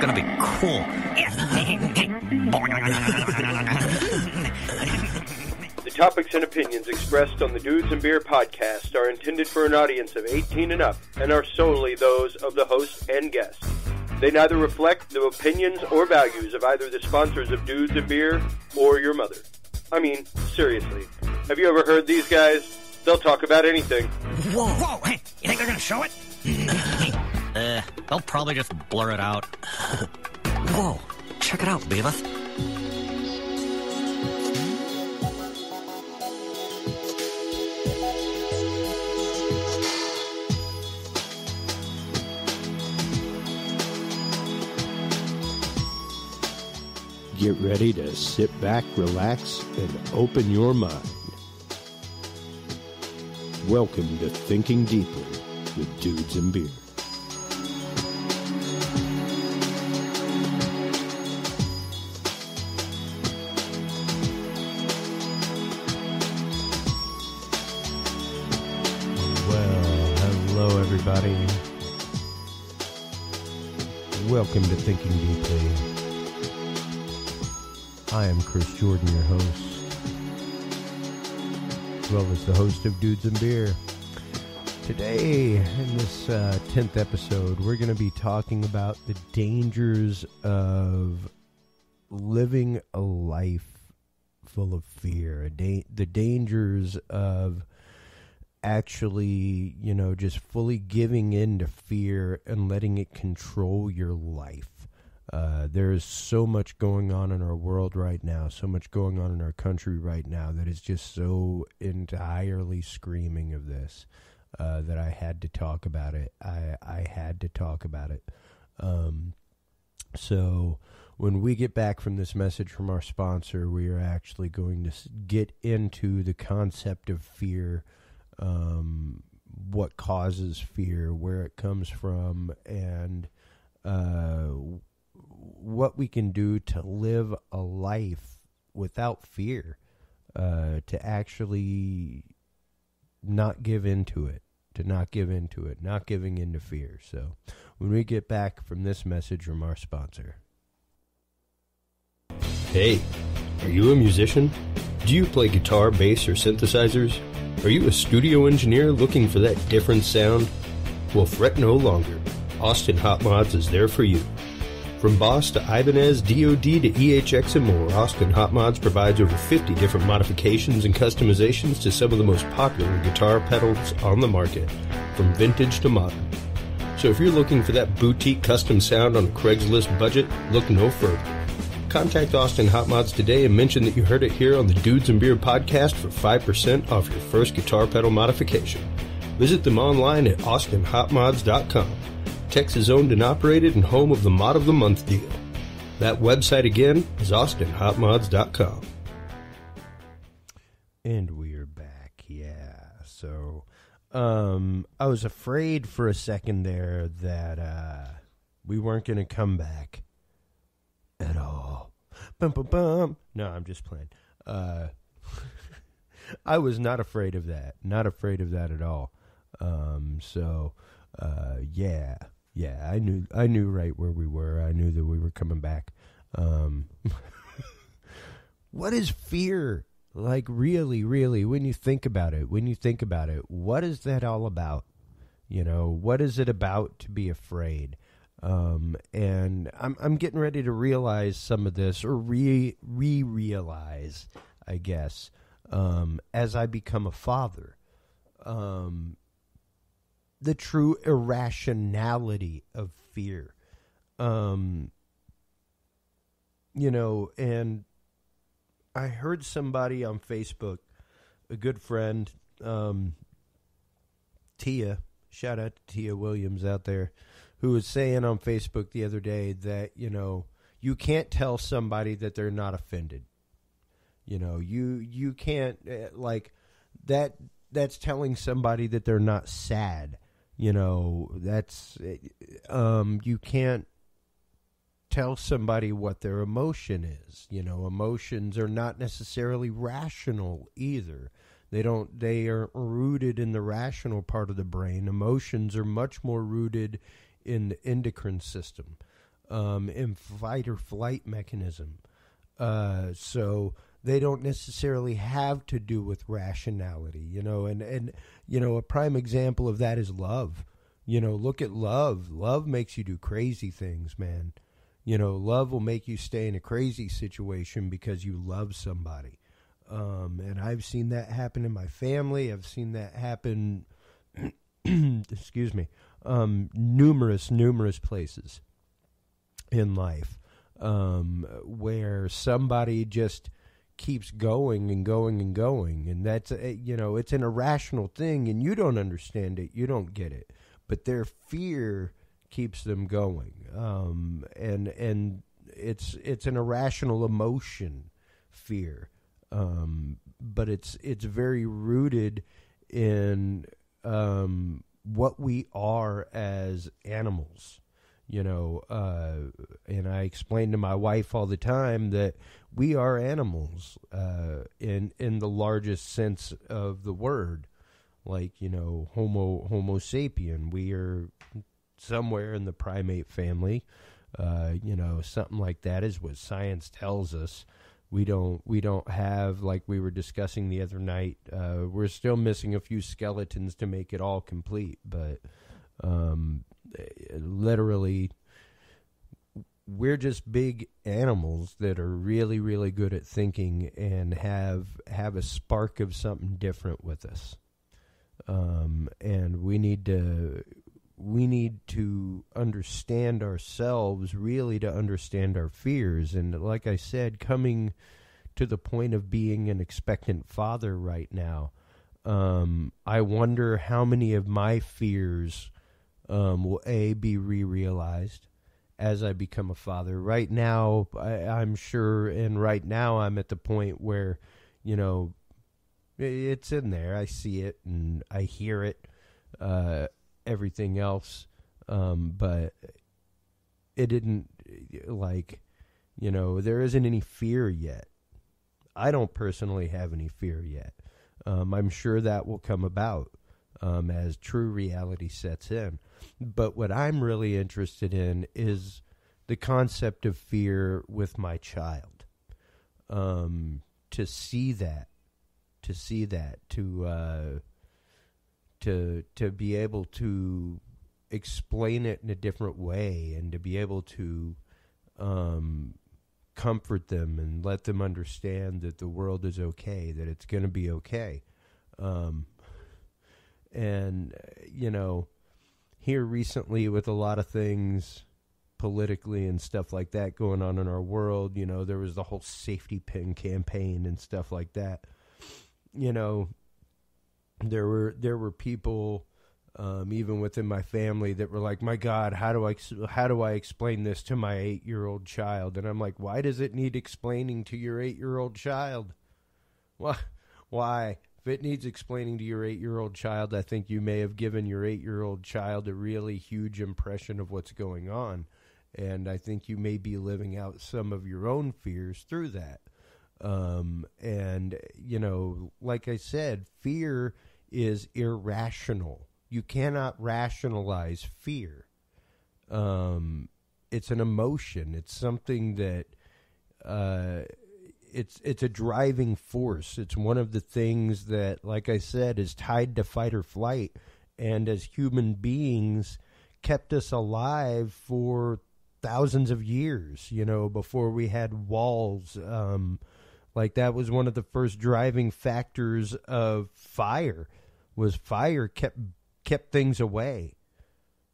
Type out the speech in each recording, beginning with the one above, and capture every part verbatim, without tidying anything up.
It's gonna be cool. The topics and opinions expressed on the Dudes and Beer podcast are intended for an audience of eighteen and up and are solely those of the host and guest. They neither reflect the opinions or values of either the sponsors of Dudes and Beer or your mother. I mean, seriously. Have you ever heard these guys? They'll talk about anything. Whoa, whoa, hey, you think they're gonna show it? uh, they'll probably just blur it out. Whoa, check it out, Beavis. Get ready to sit back, relax, and open your mind. Welcome to Thinking Deeply with Dudes and Beer. Well, hello everybody. Welcome to Thinking Deeply. I am Chris Jordan, your host, as well as the host of Dudes and Beer. Today, in this uh, tenth episode, we're going to be talking about the dangers of living a life full of fear, a da- the dangers of actually, you know, just fully giving in to fear and letting it control your life. Uh, there is so much going on in our world right now, so much going on in our country right now that is just so entirely screaming of this uh, that I had to talk about it. I, I had to talk about it. Um, so when we get back from this message from our sponsor, we are actually going to get into the concept of fear, um, what causes fear, where it comes from, and uh what we can do to live a life without fear, uh, to actually not give into it, to not give into it, not giving into fear. So when we get back from this message from our sponsor. Hey, are you a musician? Do you play guitar, bass, or synthesizers? Are you a studio engineer looking for that different sound? Well, fret no longer. Austin Hot Mods is there for you. From Boss to Ibanez, D O D to E H X and more, Austin Hot Mods provides over fifty different modifications and customizations to some of the most popular guitar pedals on the market, from vintage to modern. So if you're looking for that boutique custom sound on a Craigslist budget, look no further. Contact Austin Hot Mods today and mention that you heard it here on the Dudes and Beer podcast for five percent off your first guitar pedal modification. Visit them online at austin hot mods dot com. Texas owned and operated and home of the Mod of the Month deal. That website again is austin hot mods dot com. And we're back, yeah. So, um, I was afraid for a second there that uh, we weren't going to come back at all. Bum, bum, bum. No, I'm just playing. Uh, I was not afraid of that. Not afraid of that at all. Um, so, uh, yeah. Yeah, I knew I knew right where we were. I knew that we were coming back. Um, what is fear? Like, really, really, when you think about it, when you think about it, what is that all about? You know, what is it about to be afraid? Um, and I'm I'm getting ready to realize some of this, or re, re-realize, I guess, um, as I become a father. Um The true irrationality of fear. Um, you know, and I heard somebody on Facebook, a good friend, um, Tia, shout out to Tia Williams out there, who was saying on Facebook the other day that, you know, you can't tell somebody that they're not offended. You know, you, you can't, like, that that's telling somebody that they're not sad. You know, that's, um, you can't tell somebody what their emotion is. You know, emotions are not necessarily rational either. They don't, they are rooted in the rational part of the brain. Emotions are much more rooted in the endocrine system. um, in fight or flight mechanism. Uh, so they don't necessarily have to do with rationality, you know, and, and, you know, a prime example of that is love. You know, look at love. Love makes you do crazy things, man. You know, love will make you stay in a crazy situation because you love somebody. Um, and I've seen that happen in my family. I've seen that happen, excuse me, um, numerous, numerous places in life um, where somebody just keeps going and going and going. And that's, a, you know, it's an irrational thing and you don't understand it. You don't get it. But their fear keeps them going, um, and and it's it's an irrational emotion, fear, um, but it's it's very rooted in um, what we are as animals, you know. Uh, and I explain to my wife all the time that we are animals uh, in in the largest sense of the word. Like, you know, Homo Homo sapien, we are somewhere in the primate family, uh, you know, something like that is what science tells us. We don't we don't have, like we were discussing the other night. Uh, we're still missing a few skeletons to make it all complete, but um, literally, we're just big animals that are really really good at thinking and have have a spark of something different with us. Um, and we need to, we need to understand ourselves, really, to understand our fears. And like I said, coming to the point of being an expectant father right now, um, I wonder how many of my fears, um, will A, be re-realized as I become a father. Right now, I, I'm sure, and right now I'm at the point where, you know, it's in there. I see it and I hear it, uh, everything else. Um, but it didn't, like, you know, there isn't any fear yet. I don't personally have any fear yet. Um, I'm sure that will come about um, as true reality sets in. But what I'm really interested in is the concept of fear with my child. Um, to see that. To see that, to uh, to to be able to explain it in a different way, and to be able to um, comfort them and let them understand that the world is okay, that it's going to be okay. Um, and you know, here recently with a lot of things politically and stuff like that going on in our world, you know, there was the whole safety pin campaign and stuff like that. You know, there were there were people, um, even within my family, that were like, "My God, how do I how do I explain this to my eight year old child?" And I'm like, "Why does it need explaining to your eight year old child? Why? Why? If it needs explaining to your eight year old child, I think you may have given your eight year old child a really huge impression of what's going on, and I think you may be living out some of your own fears through that." Um, and you know, like I said, fear is irrational. You cannot rationalize fear. Um, it's an emotion. It's something that, uh, it's, it's a driving force. It's one of the things that, like I said, is tied to fight or flight. And as human beings, kept us alive for thousands of years, you know, before we had walls, um, like that was one of the first driving factors of fire, was fire kept kept things away.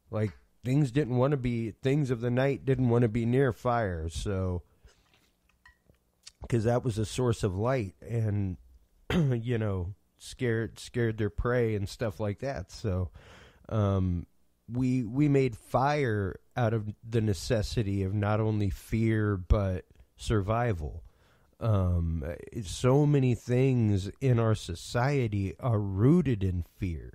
Like things didn't want to be, things of the night didn't want to be near fire. So, because that was a source of light and, you know, scared, scared their prey and stuff like that. So, um, we, we made fire out of the necessity of not only fear, but survival. Um, so many things in our society are rooted in fear.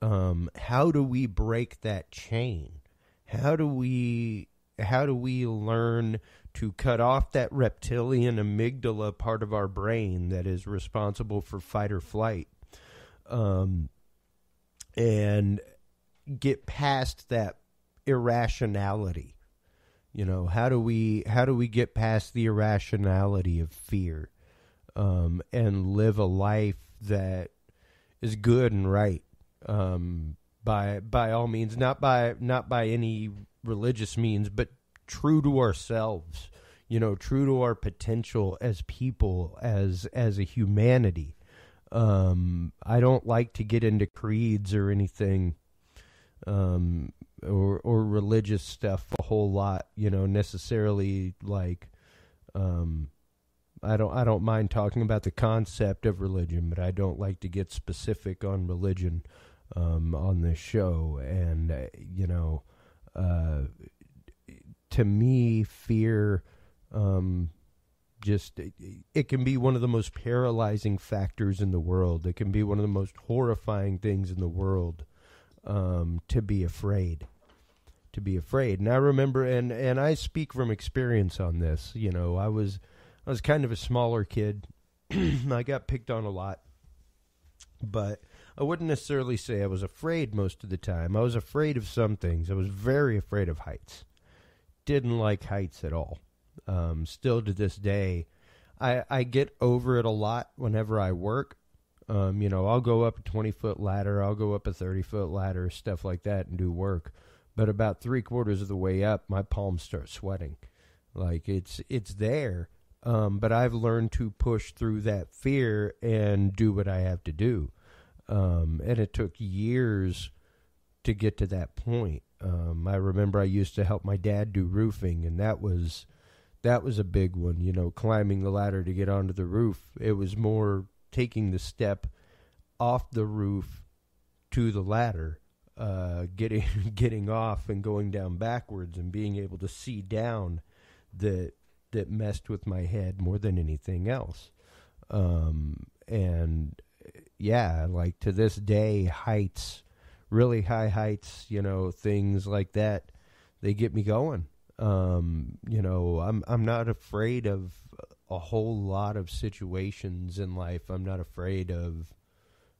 Um, how do we break that chain? How do we, how do we learn to cut off that reptilian amygdala part of our brain that is responsible for fight or flight? Um, and get past that irrationality, You know, how do we how do we get past the irrationality of fear um, and live a life that is good and right um, by by all means, not by not by any religious means, but true to ourselves, you know, true to our potential as people, as as a humanity. Um, I don't like to get into creeds or anything, um, or, or religious stuff a whole lot, you know, necessarily. Like, um, I don't, I don't mind talking about the concept of religion, but I don't like to get specific on religion, um, on this show. And, uh, you know, uh, to me, fear, um, Just it can be one of the most paralyzing factors in the world. It can be one of the most horrifying things in the world, um, to be afraid, to be afraid. And I remember, and, and I speak from experience on this. You know, I was I was kind of a smaller kid. I got picked on a lot, but I wouldn't necessarily say I was afraid most of the time. I was afraid of some things. I was very afraid of heights. Didn't like heights at all. Um, still to this day, I, I get over it a lot whenever I work. Um, you know, I'll go up a twenty-foot ladder, I'll go up a thirty-foot ladder, stuff like that, and do work. But about three-quarters of the way up, my palms start sweating. Like, it's it's there, um, but I've learned to push through that fear and do what I have to do. Um, and it took years to get to that point. Um, I remember I used to help my dad do roofing, and that was... That was a big one, you know, climbing the ladder to get onto the roof. It was more taking the step off the roof to the ladder, uh, getting getting off and going down backwards and being able to see down that that messed with my head more than anything else. Um, and, yeah, like to this day, heights, really high heights, you know, things like that, they get me going. Um, you know, I'm, I'm not afraid of a whole lot of situations in life. I'm not afraid of,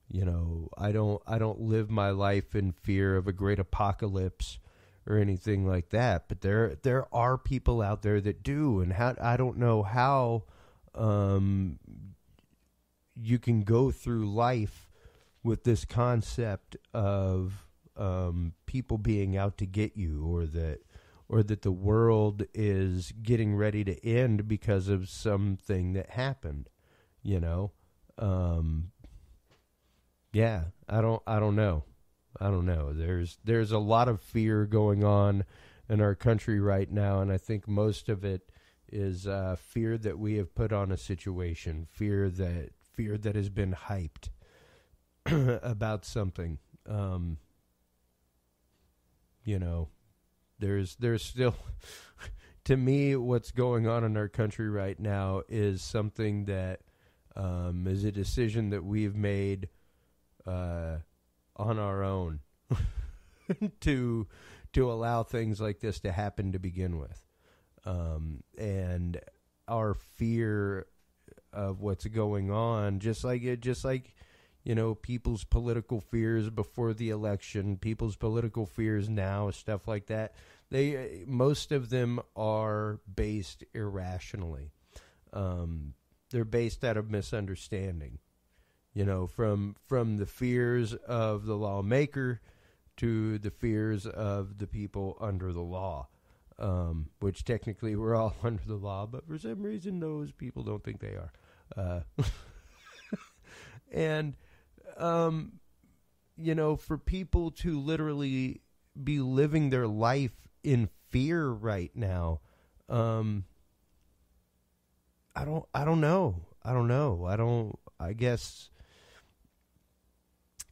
you know, I don't, I don't live my life in fear of a great apocalypse or anything like that. But there, there are people out there that do, and how, I don't know how, um, you can go through life with this concept of, um, people being out to get you, or that, or that the world is getting ready to end because of something that happened, you know? Um, yeah, I don't, I don't know. I don't know. There's, there's a lot of fear going on in our country right now. And I think most of it is, uh, fear that we have put on a situation, fear that, fear that has been hyped about something. Um, you know, There's there's still, to me, what's going on in our country right now is something that um, is a decision that we've made uh, on our own to to allow things like this to happen to begin with. Um, and our fear of what's going on, just like it, just like, you know, people's political fears before the election, people's political fears now, stuff like that. They, most of them are based irrationally. Um, they're based out of misunderstanding, you know, from, from the fears of the lawmaker to the fears of the people under the law, um, which technically we're all under the law, but for some reason, those people don't think they are, uh, and, Um, you know, for people to literally be living their life in fear right now, um, I don't, I don't know. I don't know. I don't, I guess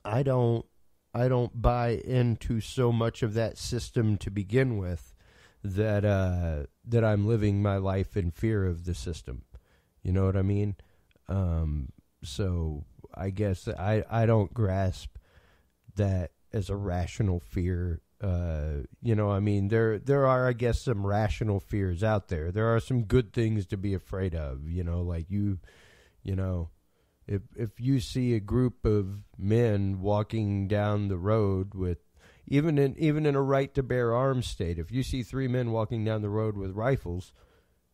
I don't, I don't buy into so much of that system to begin with that, uh, that I'm living my life in fear of the system. You know what I mean? Um, so I guess I, I don't grasp that as a rational fear. Uh, you know, I mean, there there are, I guess, some rational fears out there. There are some good things to be afraid of, you know, like you, you know, if if you see a group of men walking down the road with Even in even in a right to bear arms state, if you see three men walking down the road with rifles,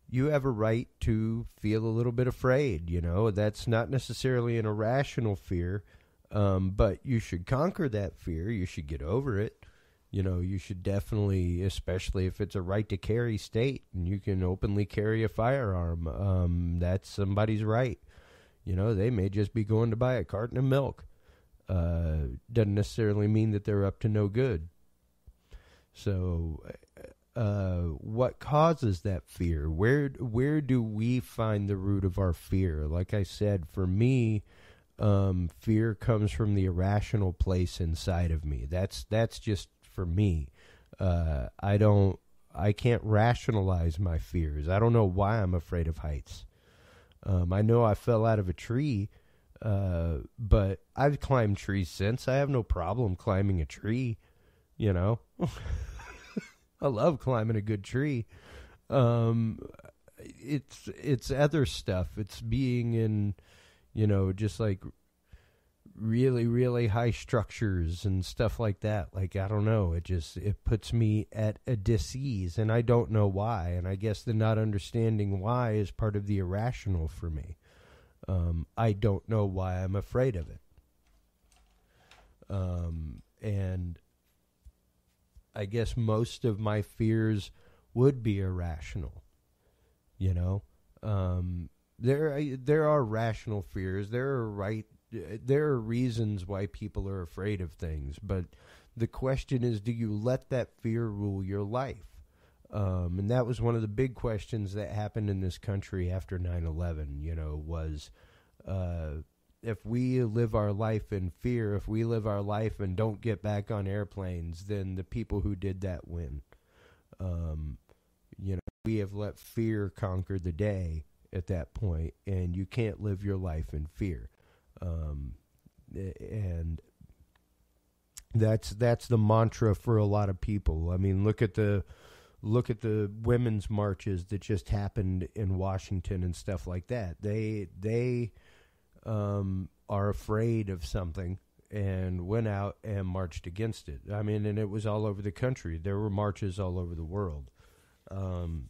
you have a right to feel a little bit afraid. You know, that's not necessarily an irrational fear, um, but you should conquer that fear. You should get over it. You know, you should definitely, especially if it's a right to carry state and you can openly carry a firearm, um, that's somebody's right. You know, they may just be going to buy a carton of milk. Uh, doesn't necessarily mean that they're up to no good. So, uh, what causes that fear? Where, where do we find the root of our fear? Like I said, for me, um, fear comes from the irrational place inside of me. That's, that's just for me. Uh, I don't, I can't rationalize my fears. I don't know why I'm afraid of heights. Um, I know I fell out of a tree, Uh, but I've climbed trees since. I have no problem climbing a tree, you know. I love climbing a good tree. Um, it's it's other stuff. It's being in, you know, just like really, really high structures and stuff like that. Like, I don't know. It just, it puts me at a dis-ease, and I don't know why. And I guess the not understanding why is part of the irrational for me. Um, I don't know why I'm afraid of it. Um, and I guess most of my fears would be irrational, you know, um, there, there are rational fears. There are right. There are reasons why people are afraid of things, but the question is, do you let that fear rule your life? Um, and that was one of the big questions that happened in this country after nine eleven, you know, was uh, if we live our life in fear, if we live our life and don't get back on airplanes, then the people who did that win. Um, you know, we have let fear conquer the day at that point, and you can't live your life in fear. Um, and that's, that's the mantra for a lot of people. I mean, look at the... Look at the women's marches that just happened in Washington and stuff like that. They they um, are afraid of something and went out and marched against it. I mean, and it was all over the country. There were marches all over the world. Um,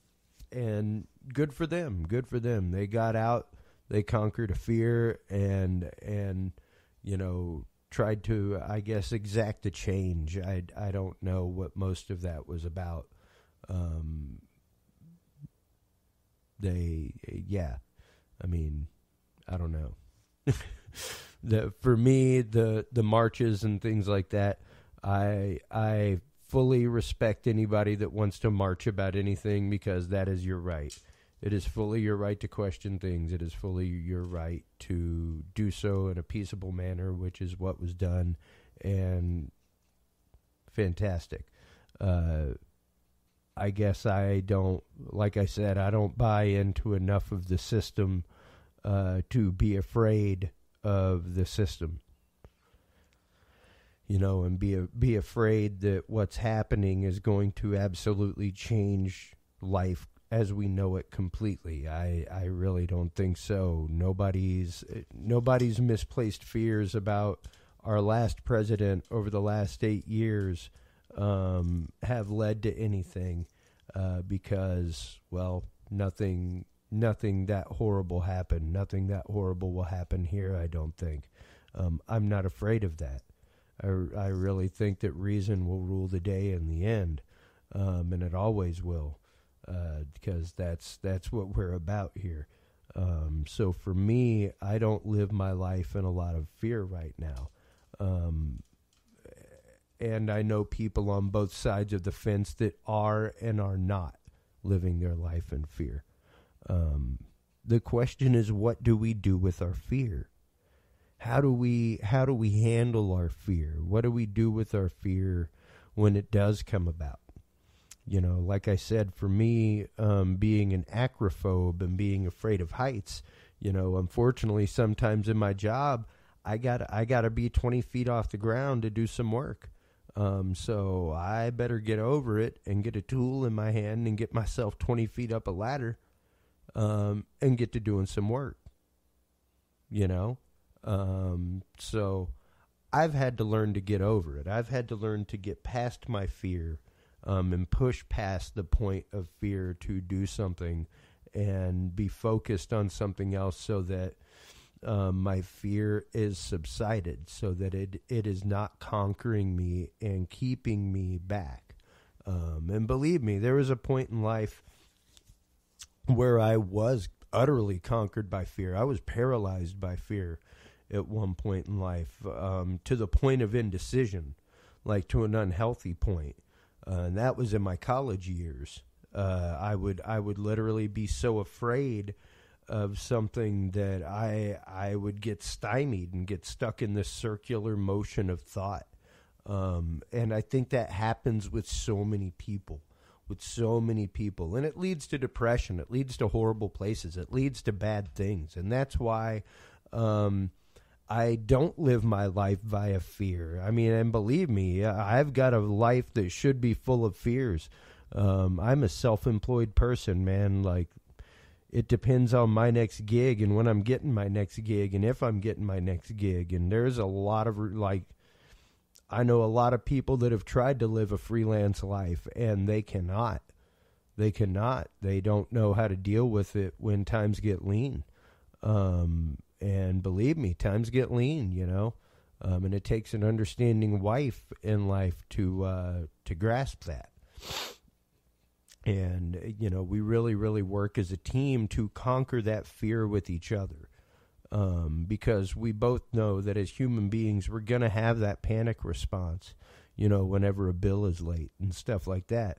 and good for them. Good for them. They got out. They conquered a fear and, and you know, tried to, I guess, exact a change. I, I don't know what most of that was about. Um, they, yeah, I mean, I don't know. the, for me, the, the marches and things like that, I, I fully respect anybody that wants to march about anything, because that is your right. It is fully your right to question things. It is fully your right to do so in a peaceable manner, which is what was done, and fantastic. Uh, I guess I don't, like I said, I don't buy into enough of the system uh, to be afraid of the system, you know, and be be afraid that what's happening is going to absolutely change life as we know it completely. I, I really don't think so. Nobody's nobody's misplaced fears about our last president over the last eight years. Um, have led to anything, uh, because, well, nothing, nothing that horrible happened. Nothing that horrible will happen here, I don't think. Um, I'm not afraid of that. I, I really think that reason will rule the day in the end, um, and it always will, uh, because that's, that's what we're about here. Um, so for me, I don't live my life in a lot of fear right now. Um, And I know people on both sides of the fence that are and are not living their life in fear. Um, the question is, what do we do with our fear? How do we, how do we handle our fear? What do we do with our fear when it does come about? You know, like I said, for me, um, being an acrophobe and being afraid of heights, you know, unfortunately, sometimes in my job, I got I got to be twenty feet off the ground to do some work. Um, so I better get over it and get a tool in my hand and get myself twenty feet up a ladder, um, and get to doing some work, you know? Um, so I've had to learn to get over it. I've had to learn to get past my fear um, and push past the point of fear to do something and be focused on something else so that um, my fear is subsided, so that it, it is not conquering me and keeping me back. Um, and believe me, there was a point in life where I was utterly conquered by fear. I was paralyzed by fear at one point in life, um, to the point of indecision, like to an unhealthy point. Uh, and that was in my college years. Uh, I would I would literally be so afraid of something that I I would get stymied and get stuck in this circular motion of thought. Um, and I think that happens with so many people. With so many people. And it leads to depression. It leads to horrible places. It leads to bad things. And that's why um, I don't live my life via fear. I mean, and believe me, I've got a life that should be full of fears. Um, I'm a self-employed person, man. Like, it depends on my next gig and when I'm getting my next gig and if I'm getting my next gig. And there's a lot of, like, I know a lot of people that have tried to live a freelance life and they cannot. They cannot. They don't know how to deal with it when times get lean. Um, and believe me, times get lean, you know. Um, and it takes an understanding wife in life to uh, to grasp that. And, you know, we really, really work as a team to conquer that fear with each other. Um, because we both know that as human beings, we're going to have that panic response, you know, whenever a bill is late and stuff like that.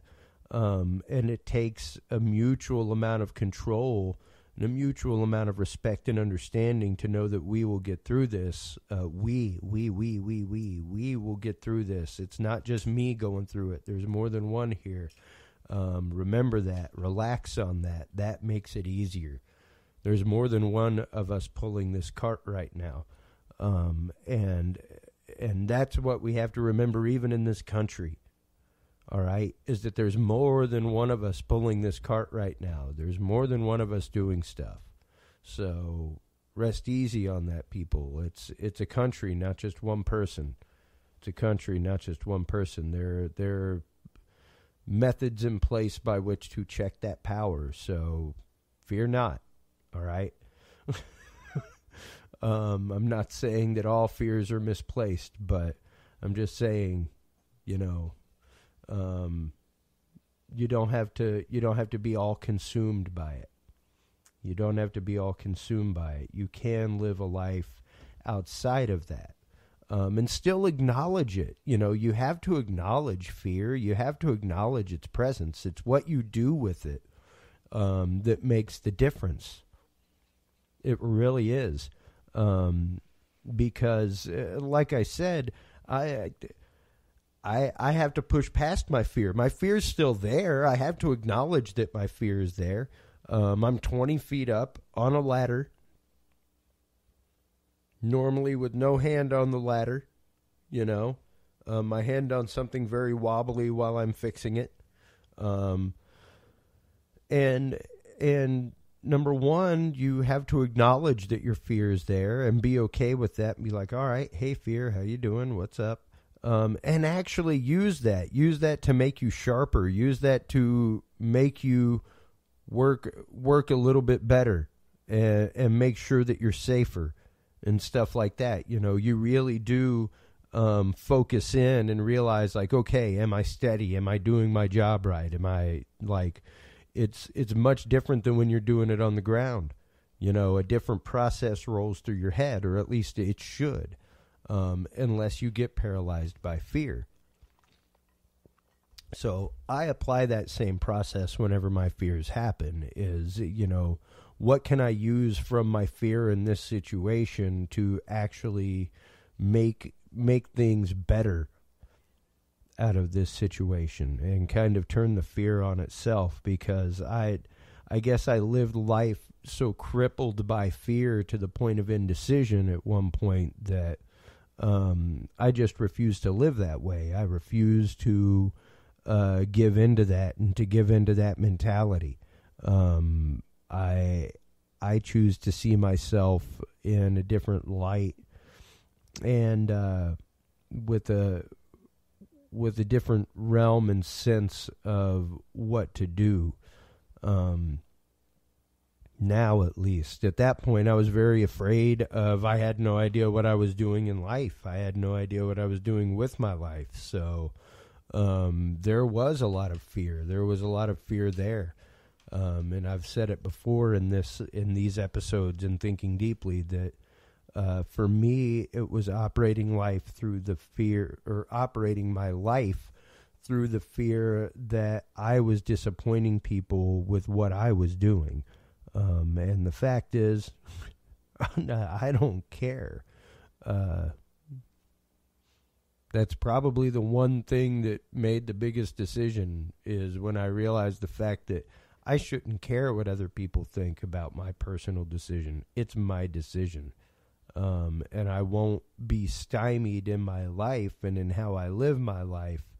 Um, and it takes a mutual amount of control and a mutual amount of respect and understanding to know that we will get through this. Uh, we, we, we, we, we, we will get through this. It's not just me going through it. There's more than one here. Um, remember that. Relax on that. That makes it easier. There's more than one of us pulling this cart right now. Um, and and that's what we have to remember even in this country, all right, is that there's more than one of us pulling this cart right now. There's more than one of us doing stuff. So rest easy on that, people. It's it's a country, not just one person. It's a country, not just one person. There, there are methods in place by which to check that power. So fear not. All right. um, I'm not saying that all fears are misplaced, but I'm just saying, you know, um, you don't have to, you don't have to be all consumed by it. You don't have to be all consumed by it. You can live a life outside of that, um, and still acknowledge it. You know, you have to acknowledge fear. You have to acknowledge its presence. It's what you do with it, um, that makes the difference. It really is, um, because, uh, like I said, I, I, I have to push past my fear. My fear is still there. I have to acknowledge that my fear is there. Um, I'm twenty feet up on a ladder, normally with no hand on the ladder, you know, uh, my hand on something very wobbly while I'm fixing it. Um, and, and, Number one, you have to acknowledge that your fear is there and be okay with that and be like, all right, hey, fear, how you doing? What's up? Um, and actually use that. Use that to make you sharper. Use that to make you work work a little bit better and, and make sure that you're safer and stuff like that. You know, you really do um, focus in and realize, like, okay, am I steady? Am I doing my job right? Am I, like... It's it's much different than when you're doing it on the ground. You know, a different process rolls through your head, or at least it should, um, unless you get paralyzed by fear. So I apply that same process whenever my fears happen is, you know, what can I use from my fear in this situation to actually make make things better out of this situation, and kind of turn the fear on itself, because I I guess I lived life so crippled by fear to the point of indecision at one point that um, I just refused to live that way. I refused to uh, give into that and to give into that mentality. Um, I I choose to see myself in a different light, and uh, with a with a different realm and sense of what to do. Um, now, at least at that point, I was very afraid of, I had no idea what I was doing in life. I had no idea what I was doing with my life. So, um, there was a lot of fear. There was a lot of fear there. Um, and I've said it before in this, in these episodes and Thinking Deeply, that, uh, for me, it was operating life through the fear, or operating my life through the fear that I was disappointing people with what I was doing. Um, and the fact is, I don't care. Uh, that's probably the one thing that made the biggest decision, is when I realized the fact that I shouldn't care what other people think about my personal decision. It's my decision. Um, and I won't be stymied in my life and in how I live my life,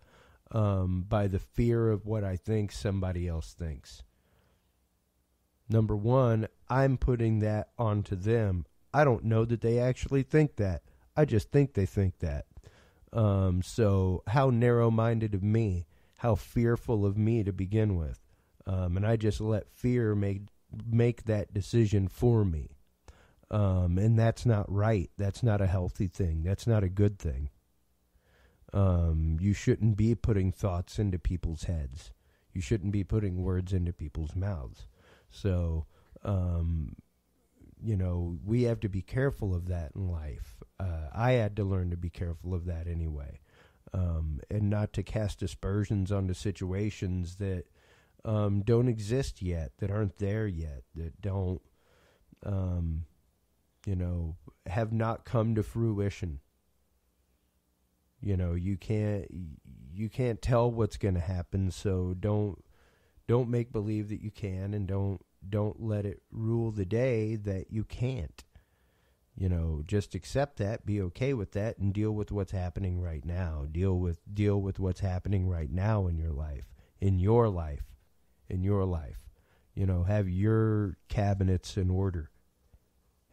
um, by the fear of what I think somebody else thinks. Number one, I'm putting that onto them. I don't know that they actually think that. I just think they think that. Um, so how narrow-minded of me, how fearful of me to begin with. Um, and I just let fear make, make that decision for me. Um, and that's not right. That's not a healthy thing. That's not a good thing. Um, you shouldn't be putting thoughts into people's heads. You shouldn't be putting words into people's mouths. So, um, you know, we have to be careful of that in life. Uh, I had to learn to be careful of that anyway, um, and not to cast aspersions onto situations that um, don't exist yet, that aren't there yet, that don't, um, you know, have not come to fruition. You know, you can't you can't tell what's going to happen, so don't. Don't make believe that you can, and don't don't let it rule the day that you can't. You know, just accept that, be okay with that, and deal with what's happening right now. Deal with deal with what's happening right now in your life, in your life, in your life. You know, have your cabinets in order.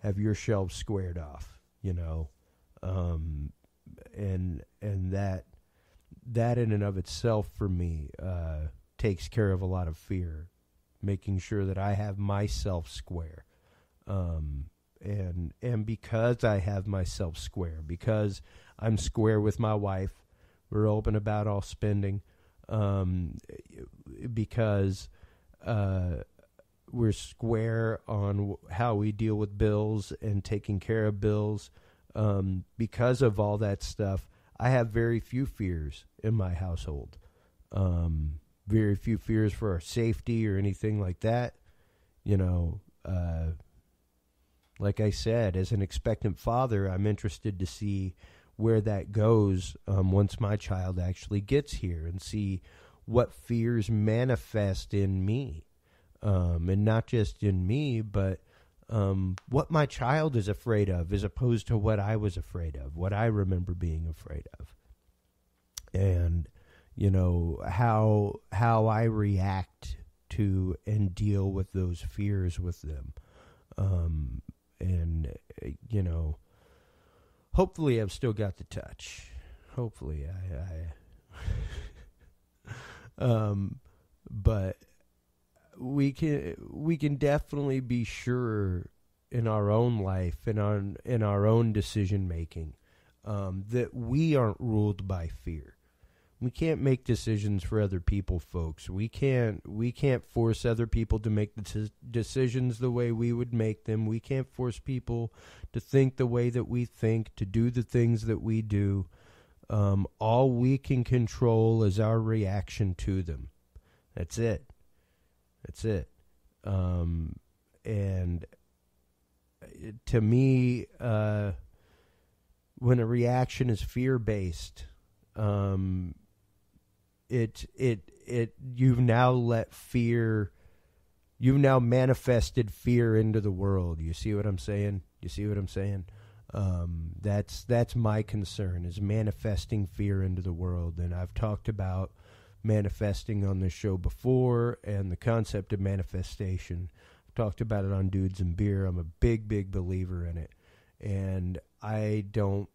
Have your shelves squared off, you know. Um and and that that in and of itself for me, uh takes care of a lot of fear, making sure that I have myself square. Um, and, and because I have myself square, because I'm square with my wife, we're open about all spending, um, because, uh, we're square on w- how we deal with bills and taking care of bills. Um, because of all that stuff, I have very few fears in my household. Um, very few fears for our safety or anything like that. You know, uh, like I said, as an expectant father, I'm interested to see where that goes um, once my child actually gets here, and see what fears manifest in me. Um, and not just in me, but um, what my child is afraid of, as opposed to what I was afraid of, what I remember being afraid of. And you know, how how I react to and deal with those fears with them. Um, and, you know, hopefully I've still got the touch. Hopefully I... I um, but we can we can definitely be sure in our own life, in our, in our own decision-making, um, that we aren't ruled by fear. We can't make decisions for other people, folks. We can't we can't force other people to make the decisions the way we would make them. We can't force people to think the way that we think, to do the things that we do. Um, all we can control is our reaction to them. That's it. That's it. Um, and to me, uh, when a reaction is fear-based, um, It, it, it, you've now let fear, you've now manifested fear into the world. You see what I'm saying? You see what I'm saying? Um, that's, that's my concern, is manifesting fear into the world. And I've talked about manifesting on this show before, and the concept of manifestation. I've talked about it on Dudes and Beer. I'm a big, big believer in it. And I don't,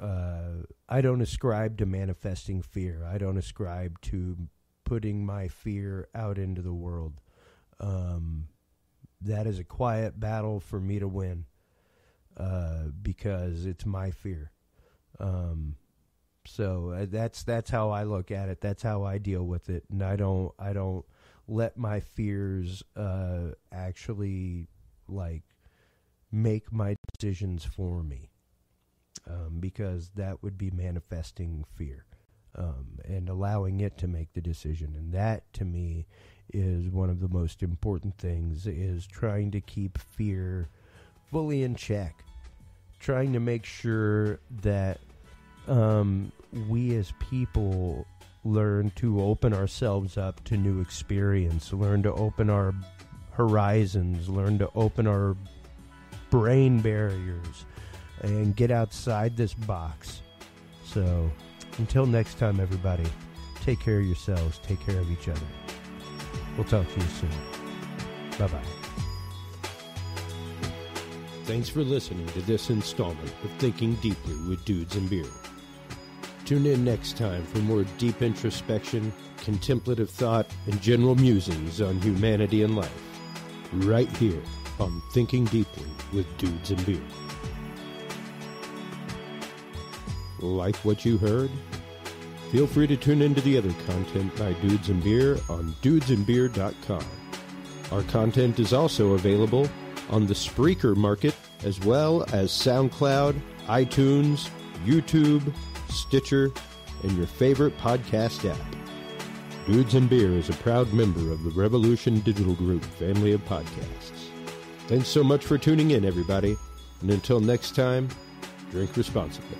uh, I don't ascribe to manifesting fear. I don't ascribe to putting my fear out into the world. Um, that is a quiet battle for me to win, uh, because it's my fear. Um, so that's, that's how I look at it. That's how I deal with it. And I don't, I don't let my fears, uh, actually like make my decisions for me. Um, because that would be manifesting fear, um, and allowing it to make the decision. And that, to me, is one of the most important things, is trying to keep fear fully in check, trying to make sure that um, we as people learn to open ourselves up to new experience, learn to open our horizons, learn to open our brain barriers, and get outside this box. So, until next time, everybody, take care of yourselves, take care of each other. We'll talk to you soon. Bye-bye. Thanks for listening to this installment of Thinking Deeply with Dudes and Beer. Tune in next time for more deep introspection, contemplative thought, and general musings on humanity and life, right here on Thinking Deeply with Dudes and Beer. Like what you heard? Feel free to tune into the other content by Dudes and Beer on dudes and beer dot com. Our content is also available on the Spreaker market, as well as SoundCloud, iTunes, YouTube, Stitcher, and your favorite podcast app. Dudes and Beer is a proud member of the Revolution Digital Group family of podcasts. Thanks so much for tuning in, everybody, and until next time, drink responsibly.